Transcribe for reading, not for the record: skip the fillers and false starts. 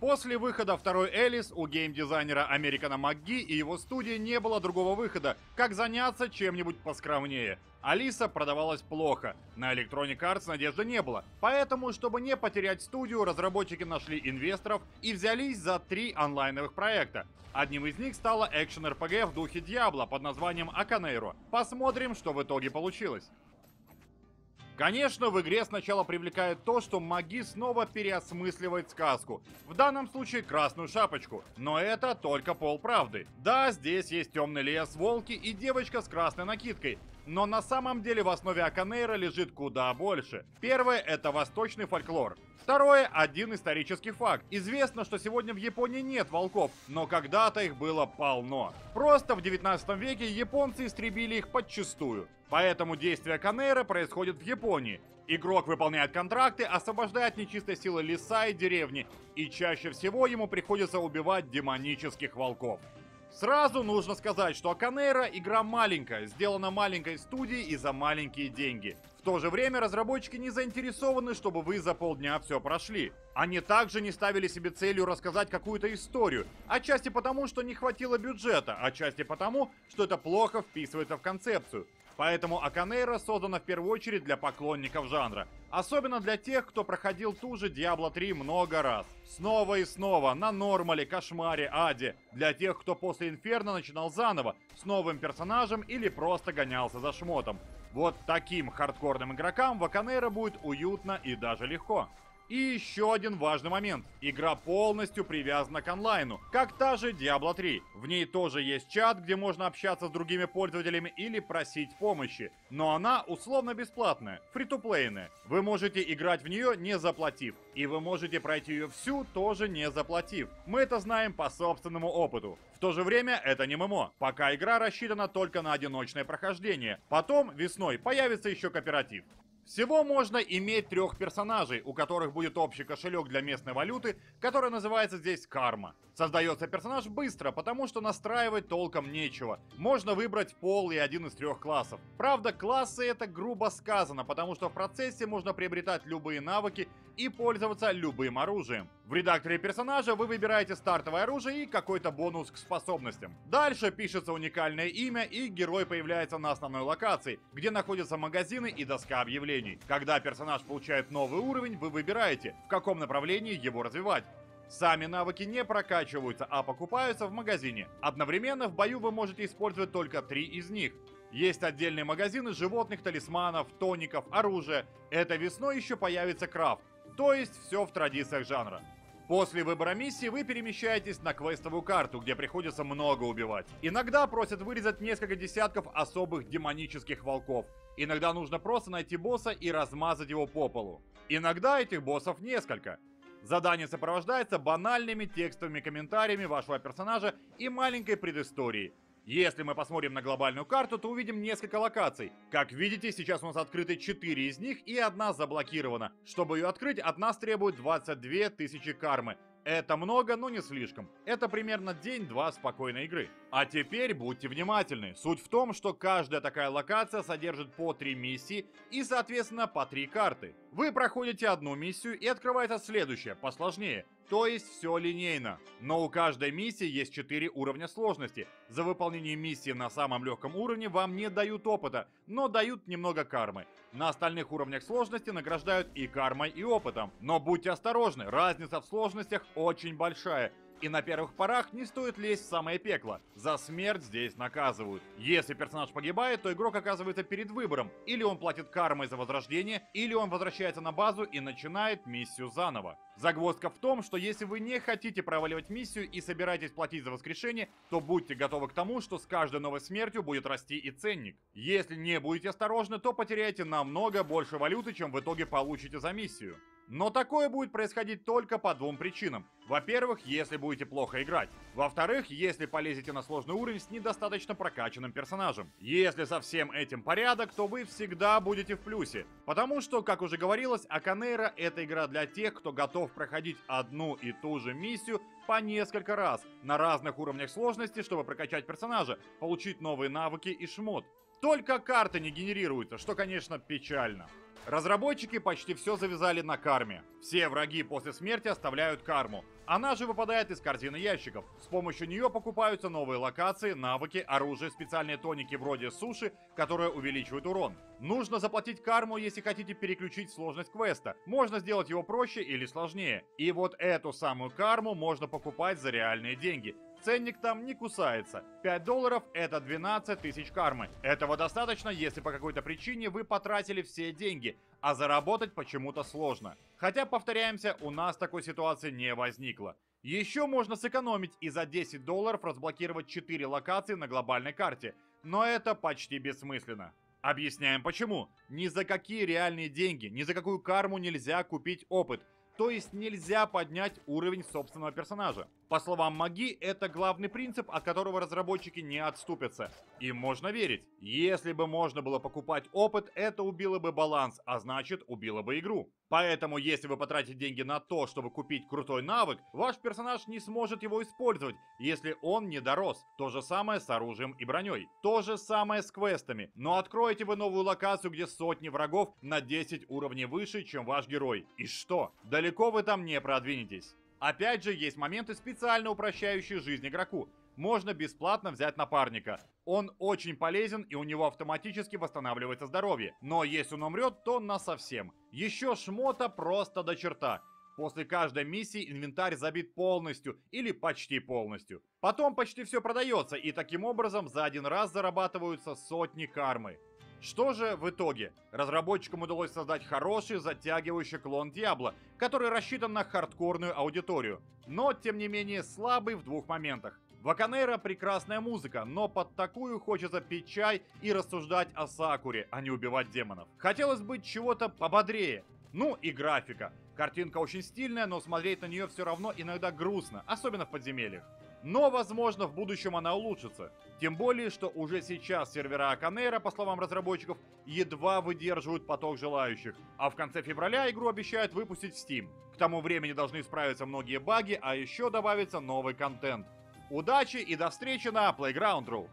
После выхода второй Элис у геймдизайнера Американа МакГи и его студии не было другого выхода, как заняться чем-нибудь поскромнее. Алиса продавалась плохо, на Electronic Arts надежды не было, поэтому, чтобы не потерять студию, разработчики нашли инвесторов и взялись за 3 онлайновых проекта. Одним из них стала экшен-РПГ в духе Diablo под названием Akaneiro. Посмотрим, что в итоге получилось. Конечно, в игре сначала привлекает то, что МакГи снова переосмысливает сказку, в данном случае Красную Шапочку, но это только полправды. Да, здесь есть темный лес, волки и девочка с красной накидкой, но на самом деле в основе Аканейра лежит куда больше. Первое — это восточный фольклор. Второе — один исторический факт. Известно, что сегодня в Японии нет волков, но когда-то их было полно. Просто в 19 веке японцы истребили их подчистую. Поэтому действие Аканейра происходит в Японии. Игрок выполняет контракты, освобождая от нечистой силы леса и деревни, и чаще всего ему приходится убивать демонических волков. Сразу нужно сказать, что Аканейро игра маленькая, сделана маленькой студией и за маленькие деньги. В то же время разработчики не заинтересованы, чтобы вы за полдня все прошли. Они также не ставили себе целью рассказать какую-то историю, отчасти потому, что не хватило бюджета, отчасти потому, что это плохо вписывается в концепцию. Поэтому Аканейро создана в первую очередь для поклонников жанра. Особенно для тех, кто проходил ту же Diablo 3 много раз. Снова и снова, на нормале, кошмаре, аде. Для тех, кто после Инферно начинал заново, с новым персонажем или просто гонялся за шмотом. Вот таким хардкорным игрокам в Аканейро будет уютно и даже легко. И еще один важный момент. Игра полностью привязана к онлайну, как та же Diablo 3. В ней тоже есть чат, где можно общаться с другими пользователями или просить помощи. Но она условно бесплатная, фри-то-плейная. Вы можете играть в нее, не заплатив. И вы можете пройти ее всю, тоже не заплатив. Мы это знаем по собственному опыту. В то же время это не ММО, пока игра рассчитана только на одиночное прохождение. Потом, весной, появится еще кооператив. Всего можно иметь 3 персонажей, у которых будет общий кошелек для местной валюты, который называется здесь карма. Создается персонаж быстро, потому что настраивать толком нечего. Можно выбрать пол и один из 3 классов. Правда, классы — это грубо сказано, потому что в процессе можно приобретать любые навыки и пользоваться любым оружием. В редакторе персонажа вы выбираете стартовое оружие и какой-то бонус к способностям. Дальше пишется уникальное имя, и герой появляется на основной локации, где находятся магазины и доска объявлений. Когда персонаж получает новый уровень, вы выбираете, в каком направлении его развивать. Сами навыки не прокачиваются, а покупаются в магазине. Одновременно в бою вы можете использовать только 3 из них. Есть отдельные магазины животных, талисманов, тоников, оружия. Это весной еще появится крафт. То есть все в традициях жанра. После выбора миссии вы перемещаетесь на квестовую карту, где приходится много убивать. Иногда просят вырезать несколько десятков особых демонических волков. Иногда нужно просто найти босса и размазать его по полу. Иногда этих боссов несколько. Задание сопровождается банальными текстовыми комментариями вашего персонажа и маленькой предысторией. Если мы посмотрим на глобальную карту, то увидим несколько локаций. Как видите, сейчас у нас открыты 4 из них, и одна заблокирована. Чтобы ее открыть, от нас требует 22 000 кармы. Это много, но не слишком. Это примерно день-два спокойной игры. А теперь будьте внимательны. Суть в том, что каждая такая локация содержит по 3 миссии и, соответственно, по 3 карты. Вы проходите одну миссию, и открывается следующая, посложнее. То есть все линейно. Но у каждой миссии есть 4 уровня сложности. За выполнение миссии на самом легком уровне вам не дают опыта, но дают немного кармы. На остальных уровнях сложности награждают и кармой, и опытом. Но будьте осторожны, разница в сложностях очень большая. И на первых порах не стоит лезть в самое пекло. За смерть здесь наказывают. Если персонаж погибает, то игрок оказывается перед выбором. Или он платит кармой за возрождение, или он возвращается на базу и начинает миссию заново. Загвоздка в том, что если вы не хотите проваливать миссию и собираетесь платить за воскрешение, то будьте готовы к тому, что с каждой новой смертью будет расти и ценник. Если не будете осторожны, то потеряете намного больше валюты, чем в итоге получите за миссию. Но такое будет происходить только по 2 причинам. Во-первых, если будете плохо играть. Во-вторых, если полезете на сложный уровень с недостаточно прокачанным персонажем. Если со всем этим порядок, то вы всегда будете в плюсе. Потому что, как уже говорилось, Аканейро — это игра для тех, кто готов проходить одну и ту же миссию по несколько раз, на разных уровнях сложности, чтобы прокачать персонажа, получить новые навыки и шмот. Только карты не генерируются, что, конечно, печально. Разработчики почти все завязали на карме. Все враги после смерти оставляют карму. Она же выпадает из корзины ящиков. С помощью нее покупаются новые локации, навыки, оружие, специальные тоники вроде суши, которые увеличивают урон. Нужно заплатить карму, если хотите переключить сложность квеста. Можно сделать его проще или сложнее. И вот эту самую карму можно покупать за реальные деньги. Ценник там не кусается. $5 — это 12 тысяч кармы. Этого достаточно, если по какой-то причине вы потратили все деньги, а заработать почему-то сложно. Хотя, повторяемся, у нас такой ситуации не возникло. Еще можно сэкономить и за $10 разблокировать 4 локации на глобальной карте. Но это почти бессмысленно. Объясняем почему. Ни за какие реальные деньги, ни за какую карму нельзя купить опыт. То есть нельзя поднять уровень собственного персонажа. По словам McGee, это главный принцип, от которого разработчики не отступятся. Им можно верить. Если бы можно было покупать опыт, это убило бы баланс, а значит убило бы игру. Поэтому, если вы потратите деньги на то, чтобы купить крутой навык, ваш персонаж не сможет его использовать, если он не дорос. То же самое с оружием и броней. То же самое с квестами. Но откроете вы новую локацию, где сотни врагов на 10 уровней выше, чем ваш герой. И что? Далеко вы там не продвинетесь. Опять же, есть моменты, специально упрощающие жизнь игроку. Можно бесплатно взять напарника. Он очень полезен, и у него автоматически восстанавливается здоровье. Но если он умрет, то насовсем. Еще шмота просто до черта. После каждой миссии инвентарь забит полностью или почти полностью. Потом почти все продается, и таким образом за один раз зарабатываются сотни кармы. Что же в итоге? Разработчикам удалось создать хороший, затягивающий клон Диабло, который рассчитан на хардкорную аудиторию, но тем не менее слабый в двух моментах. В Аканейро прекрасная музыка, но под такую хочется пить чай и рассуждать о Сакуре, а не убивать демонов. Хотелось бы чего-то пободрее. Ну и графика. Картинка очень стильная, но смотреть на нее все равно иногда грустно, особенно в подземельях. Но, возможно, в будущем она улучшится. Тем более, что уже сейчас сервера Аканейро, по словам разработчиков, едва выдерживают поток желающих. А в конце февраля игру обещают выпустить в Steam. К тому времени должны исправиться многие баги, а еще добавится новый контент. Удачи и до встречи на PlayGround.ru!